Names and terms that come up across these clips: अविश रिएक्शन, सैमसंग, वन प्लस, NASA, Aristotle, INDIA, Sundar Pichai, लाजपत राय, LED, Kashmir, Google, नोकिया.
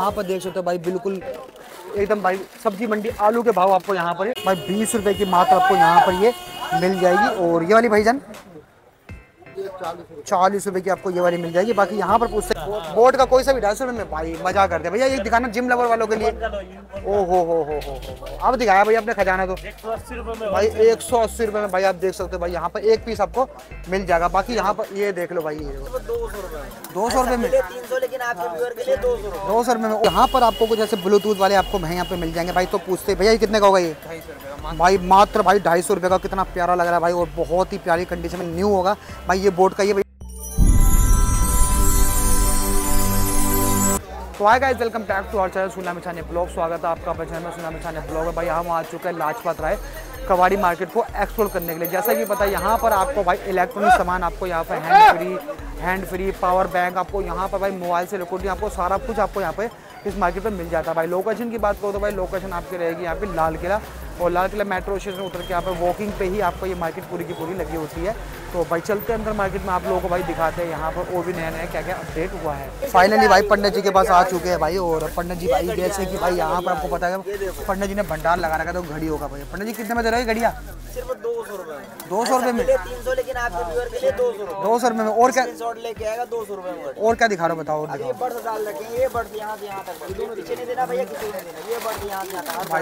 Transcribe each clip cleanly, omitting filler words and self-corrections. यहाँ पर देख सकते हो भाई, बिल्कुल एकदम भाई सब्जी मंडी आलू के भाव आपको यहाँ पर भाई 20 रुपए की मात्र आपको यहाँ पर ये मिल जाएगी। और ये वाली भाईजान 40 रुपए की आपको ये वाली मिल जाएगी। बाकी यहाँ पर पूछते बोर्ड का कोई सा भी 250 में भाई मजा करते हैं भैया। ये दिखाना जिम लवर वालों के लिए। ओ हो आप दिखाया भैया अपने खजाना तो भाई 180 रुपए में भाई आप देख सकते हो भाई यहाँ पर एक पीस आपको मिल जाएगा। बाकी यहाँ पर ये देख लो भाई, ये 200 रुपए में 200 रुपए में यहाँ पर आपको कुछ ऐसे ब्लूटूथ वाले आपको यहाँ पे मिल जाएंगे भाई। तो पूछते भैया ये कितने का होगा? ये भाई मात्र भाई 250 रुपए का। कितना प्यारा लग रहा है भाई और बहुत ही प्यारी कंडीशन में न्यू होगा भाई ये बोर्ड का ये भाई। तो hi guys, welcome back to our channel सुना मिठाने ब्लॉग। स्वागत है आपका अपने चैनल में सुना मिठाने ब्लॉग में। भाई हम आ चुके हैं लाजपत राय कबाड़ी मार्केट को एक्सप्लोर करने के लिए। जैसा कि पता है यहाँ पर आपको भाई इलेक्ट्रॉनिक सामान आपको यहाँ पर हैंड फ्री पावर बैंक आपको यहाँ पर भाई मोबाइल से रिकॉर्डिंग आपको सारा कुछ आपको यहाँ पर इस मार्केट पर मिल जाता है भाई। लोकेशन की बात करो तो भाई लोकेशन आपकी रहेगी यहाँ पर लाल किला, और लाल किला मेट्रो स्टेशन उतर के यहाँ पर वॉकिंग पे ही आपको ये मार्केट पूरी की पूरी लगी होती है। तो भाई चलते हैं अंदर मार्केट में, आप लोगों को भाई दिखाते हैं यहाँ पर वो भी नया नया क्या क्या अपडेट हुआ है। फाइनली भाई पंडित जी के पास आ चुके हैं भाई। और पंडित जी भाई जैसे कि भाई यहाँ पर आपको पता है पंडित जी ने भंडार लगा रखा था घड़ी होगा भाई। पंडित जी कितने में दे रहे घड़िया? सिर्फ 200 रुपए में 300, लेकिन आपके 200 रुपए में। और क्या लेके आएगा 200 रुपए में? और क्या दिखा रहे हो बताओ। भाई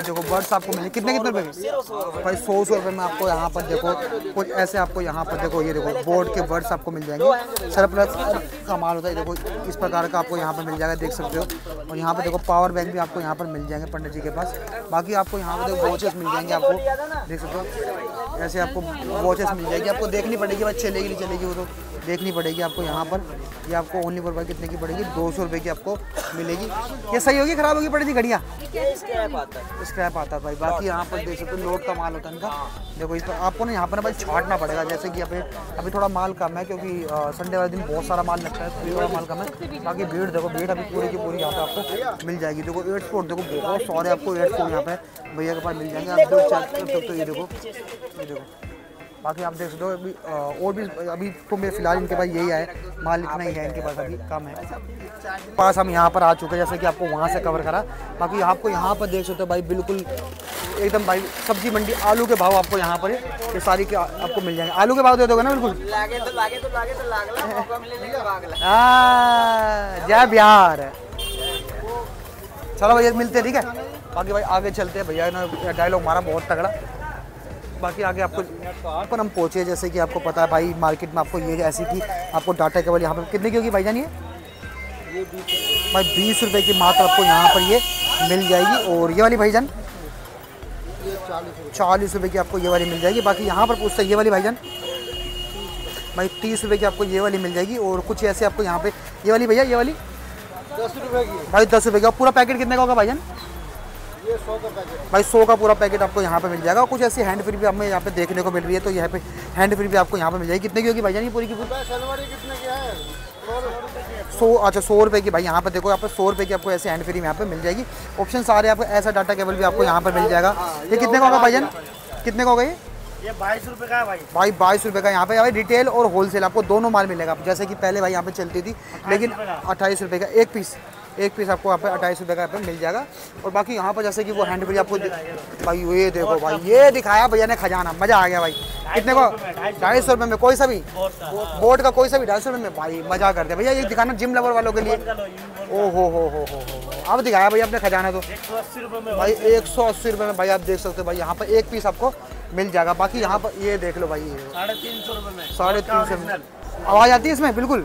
देखो बर्ड्स आपको मिले कितने कितने रुपए? भाई 100 रुपए में आपको यहाँ पर देखो कुछ ऐसे आपको यहाँ पर देखो ये देखो बोर्ड के वर्ड्स आपको मिल जाएंगे। सरप्लस कमाल होता है देखो, इस प्रकार का आपको यहाँ पर मिल जाएगा देख सकते हो। और यहाँ पर देखो पावर बैंक भी आपको यहाँ पर मिल जाएंगे पंडित जी के पास। बाकी आपको यहाँ पर देखो वॉचेस मिल जाएंगे आपको देख सकते हो, ऐसे आपको वॉचेस मिल जाएगी। आपको देखनी पड़ेगी भाई चलेगी नहीं चलेगी, वो तो देखनी पड़ेगी आपको यहाँ पर। ये आपको ओनली पर भाई कितने की पड़ेगी? 200 रुपये की आपको मिलेगी। ये सही होगी खराब होगी पड़ेगी घड़िया? स्क्रैप आता है भाई। बाकी यहाँ पर देख सकते हो लोड का माल होता है इनका देखो। इस पर आपको ना यहाँ पर भाई छाटना पड़ेगा, जैसे कि अभी थोड़ा माल कम है क्योंकि संडे वाले दिन बहुत सारा माल लगता है, थोड़ा माल कम है। बाकी भीड़ देखो, भीड़ अभी पूरी की पूरी यहाँ पर आपको मिल जाएगी। देखो एयरपोर्ट देखो बहुत सारे आपको एयरपोर्ट यहाँ पे भैया के पास मिल जाएंगे। आप लोग चेक कर सकते हो, ये देखो ये देखो। बाकी आप देख सकते हो अभी और भी अभी तो मेरे फिलहाल इनके पास यही है माल, इतना ही है इनके पास अभी कम है। पास हम यहाँ पर आ चुके हैं जैसे कि आपको वहाँ से कवर करा। बाकी आपको यहाँ पर देख सकते हो भाई बिल्कुल एकदम भाई सब्जी मंडी आलू के भाव आपको यहाँ पर ये सारी के आपको मिल जाएंगे। आलू के भाव दे दोगे ना? बिल्कुल जय बिहार। चलो भैया मिलते हैं ठीक है। बाकी भाई आगे चलते हैं, भैया ने डायलॉग मारा बहुत तगड़ा। बाकी आगे आपको पर हम पहुँचे जैसे कि आपको पता है भाई मार्केट में आपको ये ऐसी कि आपको डाटा केवल यहाँ पर कितने की होगी भाई जानिए? भाई 20 रुपए की मात्र आपको यहाँ पर ये मिल जाएगी। और ये वाली भाईजान 40 रुपये की आपको ये वाली मिल जाएगी। बाकी यहाँ पर पूछता है ये वाली भाईजान भाई 30 रुपये की आपको ये वाली मिल जाएगी। और कुछ ऐसे आपको यहाँ पर ये वाली भैया ये वाली 10 रुपये की भाई 10 रुपये का। पूरा पैकेट कितने का होगा भाईजान? ये 100 का पैकेट भाई 100 का पूरा पैकेट आपको यहाँ पे मिल जाएगा। कुछ ऐसी हैंड फ्री भी हमें यहाँ पे देखने को मिल रही है, तो यहाँ पे हैंड फ्री भी आपको यहाँ पे मिल जाएगी। कितने की होगी भाई जान ये पूरी की पूरी? सलवार कितने की है? 100। अच्छा 100 रुपये की भाई यहाँ पे देखो, यहाँ पे 100 रुपये की आपको ऐसे हैंड फ्री में यहाँ पे मिल जाएगी। ऑप्शन सारे आपको ऐसा डाटा केबल भी आपको यहाँ पर मिल जाएगा। ये कितने का होगा भाई जान? कितने का होगा ये? ये 22 रुपये का है भाई। भाई 22 रुपये का यहाँ पे भाई रिटेल और होलसेल आपको दोनों माल मिलेगा। जैसे कि पहले भाई यहाँ पे चलती थी लेकिन 28 रुपये का एक पीस आपको यहाँ पे 28 रुपये का यहाँ पे मिल जाएगा। और बाकी यहाँ पर जैसे कि वो हैंड फ्री आपको भाई ये देखो भाई ये दिखाया भैया ने खजाना, मजा आ गया भाई। कितने को? 250 रुपये में कोई सा भी बोर्ड का कोई सा भी 250 रुपये में भाई मजा करते हैं भैया। ये दिखाना जिम लवर वालों के लिए। ओ हो आप दिखाया भैया अपने खजाना तो भाई 180 रुपये में भाई आप देख सकते हो भाई यहाँ पर एक पीस आपको मिल जाएगा। बाकी यहाँ पर ये देख लो भाई ये 350 रुपये में 350 आवाज़ आती है इसमें बिल्कुल।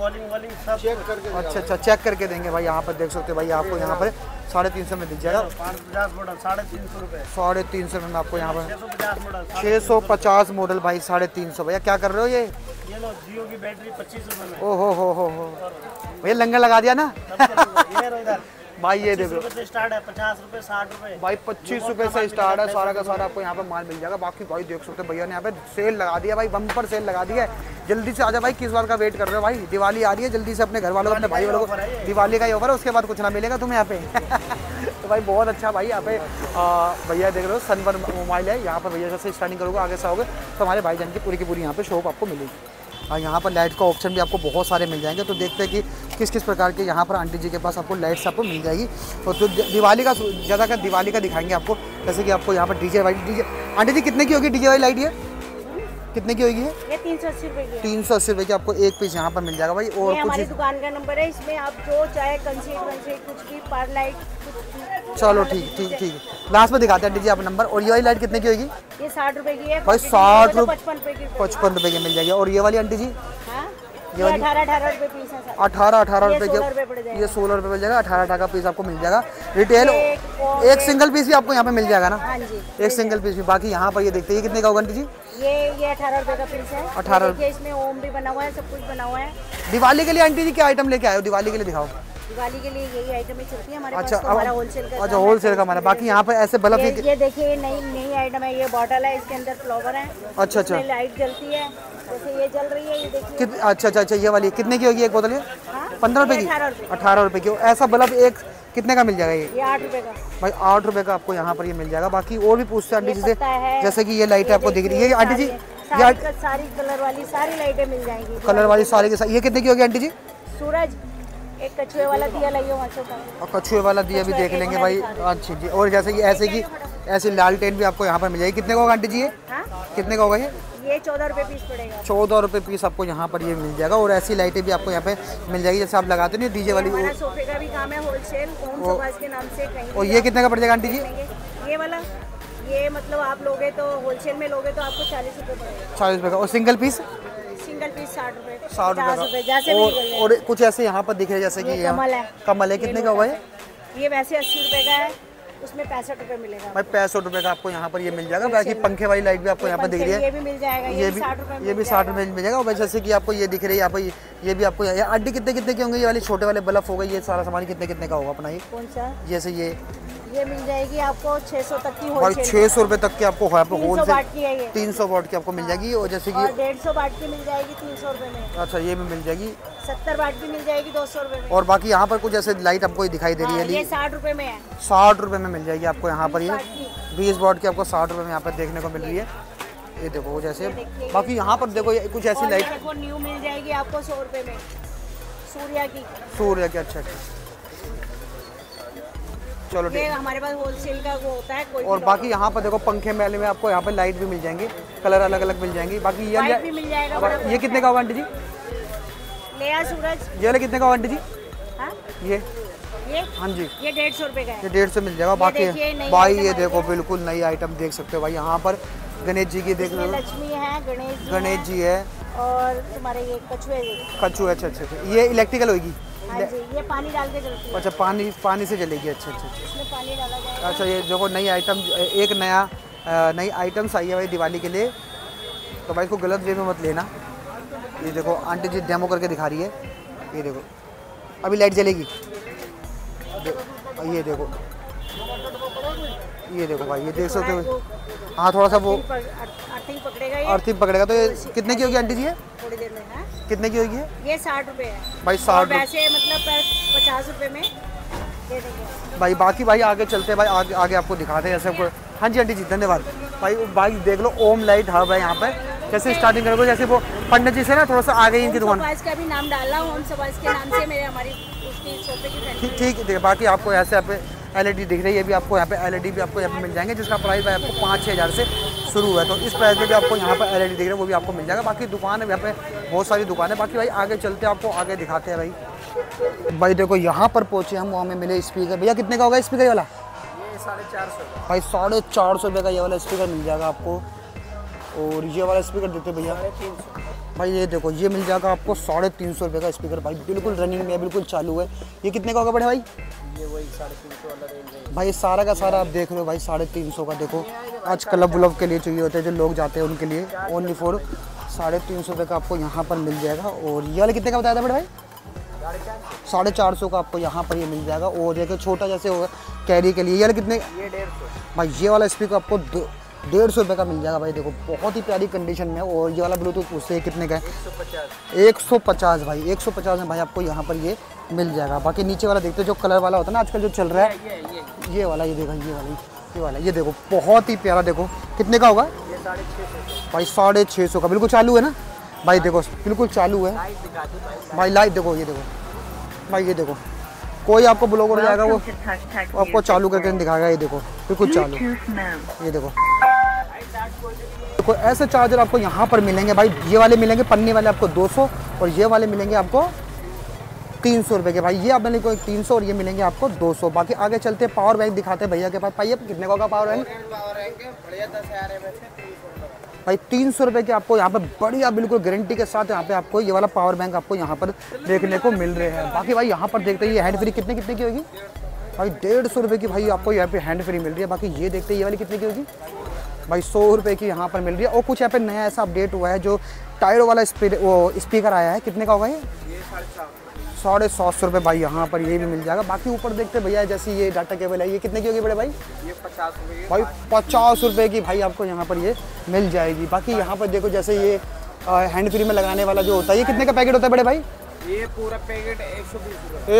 अच्छा चेक करके देंगे भाई। यहाँ पर देख सकते हो भाई आपको यहाँ पर 350 में दिख जाएगा। 350 में आपको यहाँ पर 650 मॉडल भाई 350। भैया क्या कर रहे हो ये लो जियो की बैटरी 25 रुपये में। ओ हो भैया लंगर लगा दिया ना भाई। ये देखो से स्टार्ट है 50 रुपये 60 रुपये भाई 25 रुपये से स्टार्ट है। सारा का सारा आपको यहाँ पे माल मिल जाएगा। बाकी भाई देख सकते हो भैया ने यहाँ पे सेल लगा दिया भाई, बम्पर सेल लगा दिया है। जल्दी से आ जा भाई, किस बार का वेट कर रहे हो भाई? दिवाली आ रही है, जल्दी से अपने घर वालों अपने भाई वालों को दिवाली का ही ऑफर है, उसके बाद कुछ ना मिलेगा तुम्हें यहाँ पे। तो भाई बहुत अच्छा भाई यहाँ पे भैया देख रहे हो सनवर मोबाइल है यहाँ पर। भैया जैसे स्टार्टिंग करोगे आगे से आओगे तो हमारे भाईजान की पूरी यहाँ पे शॉप आपको मिलेगी। और यहाँ पर लाइट का ऑप्शन भी आपको बहुत सारे मिल जाएंगे। तो देखते हैं कि किस किस प्रकार के यहाँ पर आंटी जी के पास आपको लाइट्स आपको मिल जाएगी। और तो दिवाली का ज़्यादा का दिवाली का दिखाएंगे आपको, जैसे कि आपको यहाँ पर डीजे वाली डीजे आंटी जी कितने की होगी डीजे वाली लाइट? ये कितने की होगी? ये 380 रुपये की। 380 रुपये की आपको एक पीस यहाँ पर मिल जाएगा भाई। और हमारी दुकान का नंबर है, इसमें आप जो चाहे कुछ भी पार लाइट। चलो ठीक ठीक ठीक, लास्ट में दिखाते हैं डीजे आप नंबर। और ये वाली लाइट कितने की होगी? ये 60 रुपये की है भाई। 55 रुपये की मिल जाएगी। और ये वाली आंटी जी? ये 18 रुपये पीस है। 18 रुपये की, ये 16 रुपये मिल जाएगा। 18 का पीस आपको मिल जाएगा रिटेल। एक सिंगल पीस भी आपको यहाँ पे मिल जाएगा ना? हाँ जी, एक सिंगल पीस भी। बाकी यहाँ पर ये देखते हैं कितने का होगा आंटी जी? ये 18 रुपये का पीस है। 18 रुपये, इसमें ओम भी बना हुआ है, सब कुछ बना हुआ है। दिवाली के लिए आंटी जी क्या आइटम लेके आए हो? दिवाली के लिए दिखाओ। दिवाली के लिए यही आइटमें चलती है हमारे पास। तो हमारा होलसेल का, अच्छा होलसेल का हमारा। बाकी यहाँ पर ऐसे बल्ब, ये देखिए नई आइटम है, ये बॉटल है, इसके अंदर फ्लावर है। अच्छा अच्छा, लाइट जलती है, जैसे ये जल रही है, ये देखिए। अच्छा अच्छा अच्छा, ये वाली कितने की होगी एक बोतल? ये 15 रुपये की, 18 रुपये की। ऐसा बल्ब एक कितने का मिल जाएगा? ये 8 रुपये का भाई। 8 रुपये का आपको यहाँ पर ये मिल जाएगा। बाकी और भी पूछते हैं आंटी जी से, जैसे कि ये लाइट आपको दिख रही है आंटी जी, सारी कलर वाली सारी लाइटें मिल जाएंगी, कलर वाली सारी के सारी। ये कितने की होगी आंटी जी? सूरज एक कछुए वाला दिया लाइयो वहाँ का, और कछुए वाला दिया भी देख लेंगे भाई। अच्छा जी। और जैसे कि ऐसे की ऐसी लालटेन भी आपको यहाँ पर मिल जाएगी। कितने का होगा आंटी जी ये? कितने का होगा ये 14 रुपये पीस पड़ेगा। 14 रुपये पीस आपको यहाँ पर ये मिल जाएगा। और ऐसी लाइटें भी आपको यहाँ पे मिल जाएगी जैसे आप लगाते नहीं डीजे वाली। हमारा सोफे का भी काम है होलसेल, ओम सोफास के नाम से। और ये कितने का पड़ जाएगा आंटी जी ये वाला? ये मतलब आप लोगे तो होलसेल में लोगे तो आपको 40 रुपये पड़ेगा। 40 रुपये का। और सिंगल पीस? सिंगल पीस 60 रुपये का। और कुछ ऐसे यहाँ पर दिखे जैसे की कमल है, कितने का होगा ये? वैसे 80 रुपये का है, उसमें 65 रुपये मिलेगा भाई। 65 रुपये का आपको यहाँ पर ये मिल जाएगा। बाकी पंखे वाली लाइट भी आपको यहाँ पर दिख रही है, ये भी मिल जाएगा, ये भी 60 रुपये मिल जाएगा। और जैसे कि आपको ये दिख रही है यहाँ पर, ये भी आपको आंटी कितने के होंगे ये वाले छोटे वाले बल्ब हो गए? ये सारा सामान कितने का होगा अपना? ये कौन सा? जैसे ये मिल जाएगी आपको 600 तक की भाई। 600 रुपये तक की आपको होलसेल की है, 300 वाट की आपको मिल जाएगी। और जैसे कि 150 वाट की मिल जाएगी 300 रुपये में। अच्छा, ये भी मिल जाएगी। 70 वाट की मिल जाएगी 200 रुपये में। और बाकी यहाँ पर कुछ ऐसे लाइट आपको दिखाई दे रही है, ये 60 रुपये में है। 60 रुपये में मिल जाएगी आपको यहाँ पर ये 20 वाट की, आपको 60 रुपये में यहाँ पर देखने को मिल रही है। ये देखो जैसे, बाकी यहाँ पर देखो कुछ ऐसी लाइट देखो न्यू मिल जाएगी आपको 100 रुपये में, सूर्या की। अच्छा, चलो ये हमारे पास होलसेल का वो होता है कोई। और बाकी यहाँ पर देखो पंखे मेले में आपको यहाँ पर लाइट भी मिल जाएंगे, कलर अलग अलग मिल जाएंगी। बाकी भी मिल जाएगा। ये कितने का होगा आंटी जी सूरज? ये कितने का होगा आंटी जी ये? हाँ जी, ये 150 रुपये का है, ये 150 मिल जाएगा। बाकी भाई ये देखो बिल्कुल नई आइटम देख सकते हो भाई यहाँ पर। गणेश जी की देख लो, लक्ष्मी है, गणेश जी है, और तुम्हारे ये कछुए। अच्छा अच्छा, ये इलेक्ट्रिकल होगी? हाँ जी, ये पानी डाल के चलती है। अच्छा, पानी से चलेगी। अच्छा अच्छा, इसमें पानी डाला जाएगा। अच्छा, ये देखो नई आइटम, एक नई आइटम्स आई है भाई दिवाली के लिए, तो भाई इसको गलत वे में मत लेना। ये देखो आंटी जी डेमो करके दिखा रही है, ये देखो अभी लाइट जलेगी। ये देखो भाई, ये देख सकते हो। हाँ, थोड़ा सा वो अर्थिंग पकड़ेगा। तो ये कितने की होगी आंटी जी ये? कितने की होगी ये? 60 रुपये है भाई। 60 रुपये वैसे मतलब 50 रुपये में दे देंगे भाई। बाकी भाई आगे चलते हैं भाई, आगे आपको दिखाते हैं ऐसे। हाँ जी आंटी जी, धन्यवाद भाई। भाई देख लो, ओम लाइट हब है यहाँ पर। जैसे स्टार्टिंग करोगे जैसे वो पंडित जी से ना थोड़ा सा आगे इनकी दुकान का भी नाम डाला, ओम समाज के नाम से मेरे हमारी ठीक है। बाकी आपको ऐसे यहाँ पे LED दिख रही है, ये भी आपको यहाँ पे LED भी आपको यहाँ पे मिल जाएंगे, जिसका प्राइस भाई आपको 5-6 हज़ार से शुरू है। तो इस प्राइस में भी आपको यहाँ पे LED दिख रहे हैं, वो भी आपको मिल जाएगा। बाकी दुकान है यहाँ पे, बहुत सारी दुकान है। बाकी भाई आगे चलते हैं, आपको आगे दिखाते हैं भाई देखो यहाँ पर पहुँचे हम, वहाँ में मिले स्पीकर। भैया कितने का होगा स्पीकर वाला? ये 450 भाई, 450 रुपये का ये वाला स्पीकर मिल जाएगा आपको। और ये वाला स्पीकर देते भैया भाई, ये देखो ये मिल जाएगा आपको 350 रुपये का स्पीकर भाई, बिल्कुल रनिंग में है, बिल्कुल चालू है। ये कितने का होगा बड़े भाई? ये वही 350 वाला रेंज भाई। सारा का सारा आप देख रहे हो भाई, 350 का। देखो आज क्लब व्लब के लिए चाहिए होते हैं, जो लोग जाते हैं उनके लिए ओनली फॉर 350 रुपये का आपको यहाँ पर मिल जाएगा। और ये वाला कितने का बताया था बड़े भाई? 450 का आपको यहाँ पर ये मिल जाएगा। और ये छोटा जैसे होगा कैरी के लिए, ये वाला कितने? ये 150 भाई। ये वाला स्पीकर आपको 150 रुपये का मिल जाएगा भाई। देखो बहुत ही प्यारी कंडीशन में। और ये वाला ब्लूटूथ उससे कितने का है? 150 भाई। 150 में भाई आपको यहाँ पर ये मिल जाएगा। बाकी नीचे वाला देखते हो, जो कलर वाला होता है ना आजकल जो चल रहा है, ये वाला। ये देखो ये वाला ये देखो बहुत ही प्यारा। देखो कितने का होगा भाई? 650 का। बिल्कुल चालू है ना भाई, देखो बिल्कुल चालू है भाई लाइट। देखो ये देखो भाई ये देखो, कोई आपको ब्लॉक हो जाएगा वो आपको चालू करके दिखाएगा। ये देखो बिल्कुल चालू, ये देखो देखो ऐसे चार्जर आपको यहाँ पर मिलेंगे भाई। ये वाले मिलेंगे पन्नी वाले आपको 200 और ये वाले मिलेंगे आपको 300 रुपये के भाई। ये आप मिलेंगे 300 और ये मिलेंगे आपको 200। बाकी आगे चलते पावर बैंक दिखाते भैया के पास। भाई कितने का होगा पावर बैंक? भाई 300 रुपये के आपको यहाँ पर बढ़िया बिल्कुल गारंटी के साथ यहाँ पे आपको ये वाला पावर बैंक आपको यहाँ पर देखने को मिल रहे हैं। बाकी भाई यहाँ पर देखते हैं ये हैंड फ्री कितने की होगी भाई? 150 रुपये की भाई आपको यहाँ पे हैंड फ्री मिल रही है। बाकी ये देखते हैं ये वाली कितने की होगी भाई? 100 रुपये की यहाँ पर मिल रही है। और कुछ यहाँ पे नया ऐसा अपडेट हुआ है जो टायर वाला स्पीकर आया है। कितने का होगा ये? 750 रुपये भाई यहाँ पर ये भी मिल जाएगा। बाकी ऊपर देखते हैं भैया जैसे ये डाटा केबल है ये कितने की होगी बड़े भाई? ये 50 रुपये भाई, 50 रुपये की भाई आपको यहाँ पर ये मिल जाएगी। बाकी यहाँ पर देखो जैसे ये हैंड फ्री में लगाने वाला जो होता है ये कितने का पैकेट होता है बड़े भाई? ये पूरा पैकेट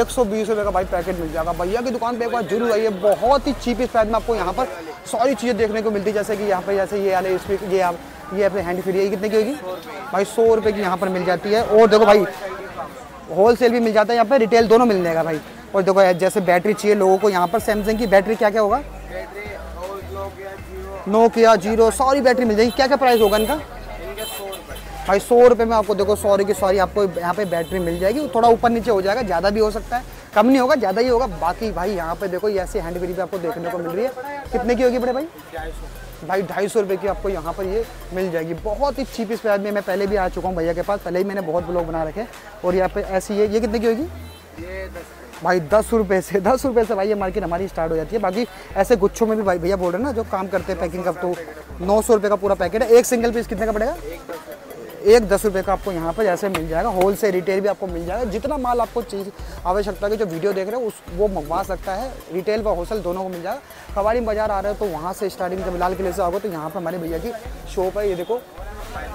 120 रुपये का भाई पैकेट मिल जाएगा। भैया की दुकान पे एक बार जरूर आइए, बहुत ही चीपेस्ट प्राइस में आपको यहाँ पर सारी चीज़ें देखने को मिलती है। जैसे कि यहाँ पर जैसे ये वाले स्पीकर ये अपने हैंड फ्री है कितने की होगी भाई? 100 रुपये की यहाँ पर मिल जाती है। और देखो भाई होलसेल भी मिल जाता है यहाँ पर, रिटेल दोनों मिल जाएगा भाई। और देखो जैसे बैटरी चाहिए लोगों को यहाँ पर सैमसंग की बैटरी क्या क्या होगा, नोकिया जीरो सारी बैटरी मिल जाएगी। क्या क्या प्राइस होगा इनका भाई? 100 रुपये में आपको देखो सॉरी की सॉरी आपको यहाँ पे बैटरी मिल जाएगी। थोड़ा ऊपर नीचे हो जाएगा, ज़्यादा भी हो सकता है, कम नहीं होगा, ज़्यादा ही होगा। बाकी भाई यहाँ पे देखो ऐसे हैंड फ्री पे आपको देखने को मिल रही है। कितने की होगी बड़े भाई? 250 रुपये की आपको यहाँ पर ये मिल जाएगी। बहुत ही चीपेस्ट प्राइस में। मैं पहले भी आ चुका हूँ भैया के पास, पहले ही मैंने बहुत ब्लॉग बना रखे। और यहाँ पे ऐसी ये कितने की होगी भाई? 10 रुपये से भाई ये मार्केट हमारी स्टार्ट हो जाती है। बाकी ऐसे गुच्छों में भी भाई भैया बोल रहे हैं ना जो काम करते हैं पैकिंग का, तो 900 रुपये का पूरा पैकेट है। एक सिंगल पीस कितने का पड़ेगा? एक 10 रुपये का आपको यहाँ पर जैसे मिल जाएगा। होल से रिटेल भी आपको मिल जाएगा। जितना माल आपको चीज़ आवश्यकता है जो वीडियो देख रहे हो उस वो मंगवा सकता है, रिटेल व होलसेल दोनों को मिल जाएगा। कवारी बाज़ार आ रहे हो तो वहाँ से स्टार्टिंग जब लाल किले से आओगे तो यहाँ पर हमारे भैया की शॉप है, ये देखो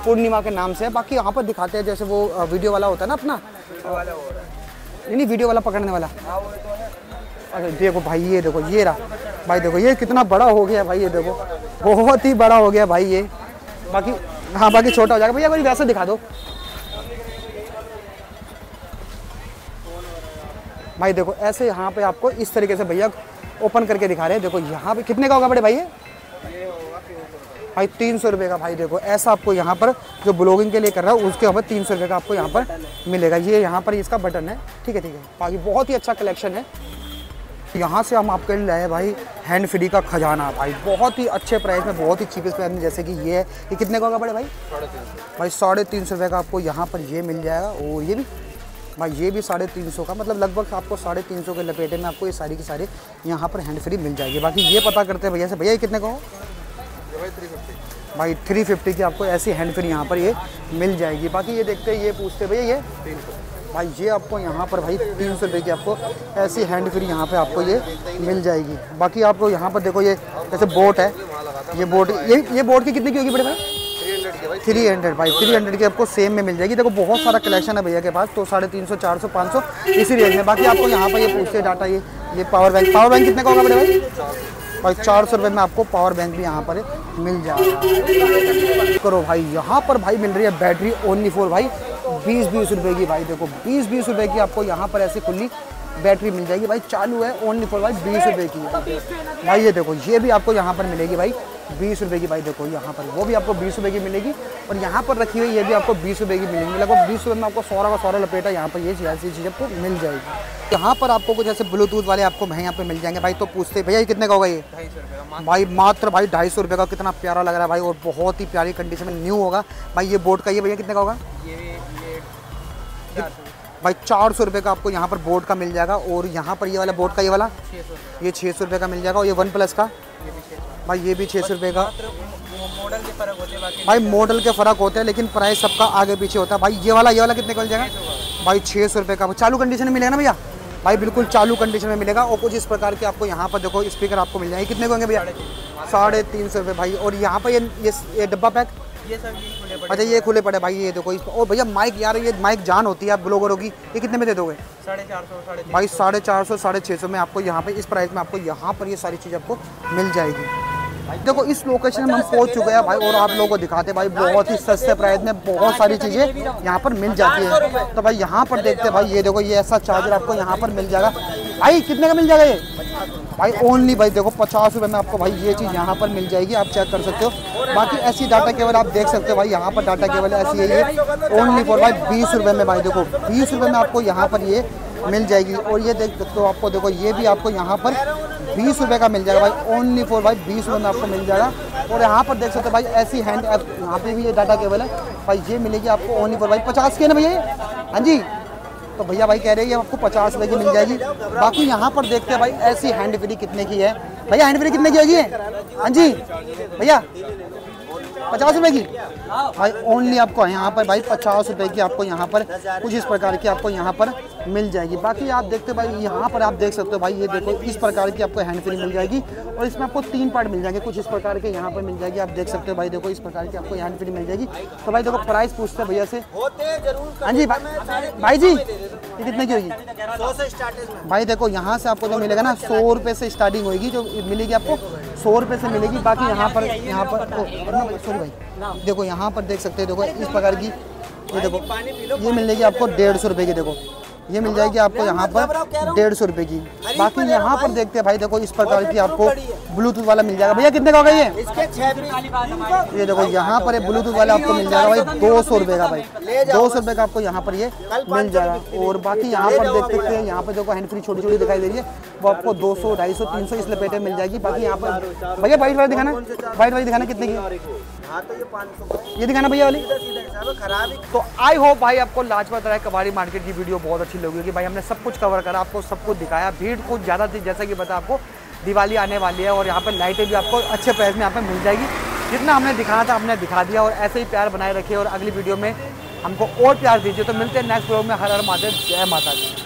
पूर्णिमा के नाम से है। बाकी यहाँ पर दिखाते हैं जैसे वो वीडियो वाला होता है ना अपना, नहीं वीडियो वाला पकड़ने वाला। अरे देखो भाई ये देखो ये रहा भाई, देखो ये कितना बड़ा हो गया भाई, ये देखो बहुत ही बड़ा हो गया भाई ये। बाकी हाँ बाकी छोटा हो जाएगा भैया, भाई वैसे दिखा दो भाई। देखो ऐसे यहाँ पे आपको इस तरीके से भैया ओपन करके दिखा रहे हैं। देखो यहाँ पे कितने का होगा बड़े भाई ये होगा 300 रुपये का भाई। देखो ऐसा आपको यहाँ पर जो ब्लॉगिंग के लिए कर रहा है उसके ऊपर 300 रुपये का आपको यहाँ पर मिलेगा। ये यहाँ पर इसका बटन है, ठीक है ठीक है। बाकी बहुत ही अच्छा कलेक्शन है। यहाँ से हम आपके लिए लाए भाई हैंड फ्री का खजाना भाई, बहुत ही अच्छे प्राइस में, बहुत ही चीपेस्ट प्राइस में। जैसे कि ये है, ये कितने का होगा बड़े भाई? 350 भाई, 350 रुपये का आपको यहाँ पर ये मिल जाएगा। और ये भी भाई ये भी 350 का, मतलब लगभग आपको 350 के लपेटे में आपको ये सारी की सारी यहाँ पर हैंड फ्री मिल जाएगी। बाकी ये पता करते हैं भैया से, भैया ये कितने का हो भाई? 350 की आपको ऐसी हैंड फ्री यहाँ पर ये मिल जाएगी। बाकी ये देखते हैं ये पूछते भैया ये 300 भाई, ये आपको यहाँ पर भाई 300 रुपये की आपको ऐसी हैंड फ्री यहाँ पे आपको ये मिल जाएगी। बाकी आपको यहाँ पर देखो ये जैसे बोट है, ये बोट ये बोट की कितने की होगी बड़े भाई? 300 भाई, 300 की आपको सेम में मिल जाएगी। देखो बहुत सारा कलेक्शन है भैया के पास, तो 350, 400, 500 इसी रेंज में। बाकी आपको यहाँ पर ये पूछते डाटा ये पावर बैंक कितने का होगा बड़े भाई? भाई 400 रुपये में आपको पावर बैंक भी यहाँ पर मिल जाएगा। करो भाई यहाँ पर भाई मिल रही है बैटरी ओनली फॉर भाई 20-20 रुपए की। भाई देखो 20-20 रुपए की आपको यहाँ पर ऐसी खुली बैटरी मिल जाएगी भाई, चालू है ओनली फॉर भाई 20 रुपए की। भाई ये देखो ये भी आपको यहाँ पर मिलेगी भाई 20 रुपए की। भाई देखो यहाँ पर वो भी आपको 20 रुपए की मिलेगी और यहाँ पर रखी हुई ये भी आपको 20 रुपए की मिलेगी। लगभग 20 रुपये में आपको सौरा लपेटा यहाँ पर ये ऐसी चीज़ आपको मिल जाएगी। यहाँ पर आपको कुछ ऐसे ब्लूटूथ वाले आपको यहाँ पर मिल जाएंगे भाई। तो पूछते भैया ये कितने का होगा ये? 250 भाई, मात्र भाई 250 रुपये का। कितना प्यारा लग रहा है भाई और बहुत ही प्यारी कंडीशन में न्यू होगा भाई। ये बोर्ड का ये भैया कितने का होगा? भाई 400 रुपये का आपको यहाँ पर बोर्ड का मिल जाएगा। और यहाँ पर ये वाला बोर्ड का ये वाला 600 रुपये का मिल जाएगा। और ये वन प्लस का भाई ये भी 600 रुपये का। मॉडल के फर्क होते हैं भाई, मॉडल के फ़र्क होते हैं लेकिन प्राइस सबका आगे पीछे होता है भाई। ये वाला कितने का मिल जाएगा भाई? 600 रुपये का। चालू कंडीशन में मिलेगा ना भैया? भाई बिल्कुल चालू कंडीशन में मिलेगा। और कुछ इस प्रकार के आपको यहाँ पर देखो स्पीकर आपको मिल जाएंगे। कितने को होंगे भैया? 350 रुपये भाई। और यहाँ पर ये डब्बा पैक ये सब खुले पड़े। अच्छा ये खुले पड़े भाई, ये देखो। और भैया माइक, यार ये माइक जान होती है आप ब्लॉगरों की, ये कितने में दे दोगे? 450 भाई, 450, 650 में आपको यहाँ पे इस प्राइस में आपको यहाँ पर ये सारी चीज़ आपको मिल जाएगी। देखो इस लोकेशन में हम पहुंच चुके हैं भाई और आप लोगों को दिखाते हैं भाई बहुत ही सस्ते प्राइस में बहुत सारी चीज़ें यहाँ पर मिल जाती है। तो भाई यहाँ पर देखते हैं भाई ये देखो ये ऐसा चार्जर आपको यहाँ पर मिल जाएगा भाई, कितने का मिल जाएगा ये भाई? ओनली भाई देखो 50 रुपये में आपको भाई ये चीज़ यहाँ पर मिल जाएगी, आप चेक कर सकते हो। बाकी ऐसी डाटा केबल आप देख सकते हो भाई, यहाँ पर डाटा केबल ऐसी है ये ओनली फॉर भाई 20 रुपये में। भाई देखो 20 रुपये में आपको यहाँ पर ये मिल जाएगी। और ये देख सकते हो आपको, देखो ये भी आपको यहाँ पर 20 रुपये का मिल जाएगा भाई, ओनली फॉर भाई 20 रुपये में आपको मिल जाएगा। और यहाँ पर देख सकते हो भाई ऐसी हैंड ऐप, यहाँ पे भी ये डाटा केबल है भाई, ये मिलेगी आपको ओनली फॉर भाई 50 के ना भैया। हाँ जी, तो भैया भाई कह रहे हैं ये आपको 50 रुपये की मिल जाएगी। बाकी यहाँ पर देखते हैं भाई ऐसी हैंड फ्री कितने की है भैया? हैंड फ्री कितने की होगी? हाँ जी भैया 50 रुपये की भाई, ओनली आपको यहाँ पर भाई 50 रुपये की आपको यहाँ पर कुछ इस प्रकार की आपको यहाँ पर मिल जाएगी। बाकी आप देखते हो भाई यहाँ पर आप देख सकते हो भाई ये देखो इस प्रकार की आपको हैंड फ्री मिल जाएगी और इसमें आपको 3 पार्ट मिल जाएंगे, कुछ इस प्रकार के यहाँ पर मिल जाएगी। आप देख सकते हो भाई देखो इस प्रकार की आपको हैंड फ्री मिल जाएगी। तो भाई देखो प्राइस पूछते हैं भैया से। हाँ जी भाई जी ये कितने की होगी? भाई देखो यहाँ से आपको जो मिलेगा ना 100 रुपये से स्टार्टिंग होगी, जो मिलेगी आपको 100 रुपये से मिलेगी। बाकी यहाँ पर सॉरी भाई देखो यहाँ पर देख सकते हो देखो इस प्रकार की ये देखो ये मिल जाएगी आपको 150 रुपये की। देखो ये मिल जाएगी आपको यहाँ पर 150 रुपये की। बाकी यहाँ पर देखते हैं भाई देखो इस प्रकार की आपको ब्लूटूथ वाला मिल जाएगा भैया, कितने का होगा ये? ये देखो यहाँ पर ब्लूटूथ वाला आपको मिल जाएगा भाई 200 रुपये का। भाई 200 रुपये का आपको यहाँ पर ये मिल जाएगा। और बाकी यहाँ पर देख सकते हैं यहाँ पर देखो हैंड फ्री छोटी छोटी दिखाई दे रही है, वो आपको 200, 250, 300 इस लपेटे मिल जाएगी। बाकी यहाँ पर भैया वाइट वाला दिखाना, वाइट वाली दिखाना कितने की ये दिखाना भैया वाली। तो आई होप भाई आपको लाजपत राय कबाड़ी मार्केट की वीडियो बहुत अच्छी लगी होगी। भाई हमने सब कुछ कवर करा, आपको सब कुछ दिखाया, भीड़ कुछ ज़्यादा थी जैसा कि बता, आपको दिवाली आने वाली है और यहाँ पर लाइटें भी आपको अच्छे प्राइस में यहाँ पर मिल जाएगी। जितना हमने दिखाना था हमने दिखा दिया और ऐसे ही प्यार बनाए रखिए और अगली वीडियो में हमको और प्यार दीजिए। तो मिलते हैं नेक्स्ट वीडियो में। हर हर महादेव, जय माता दी।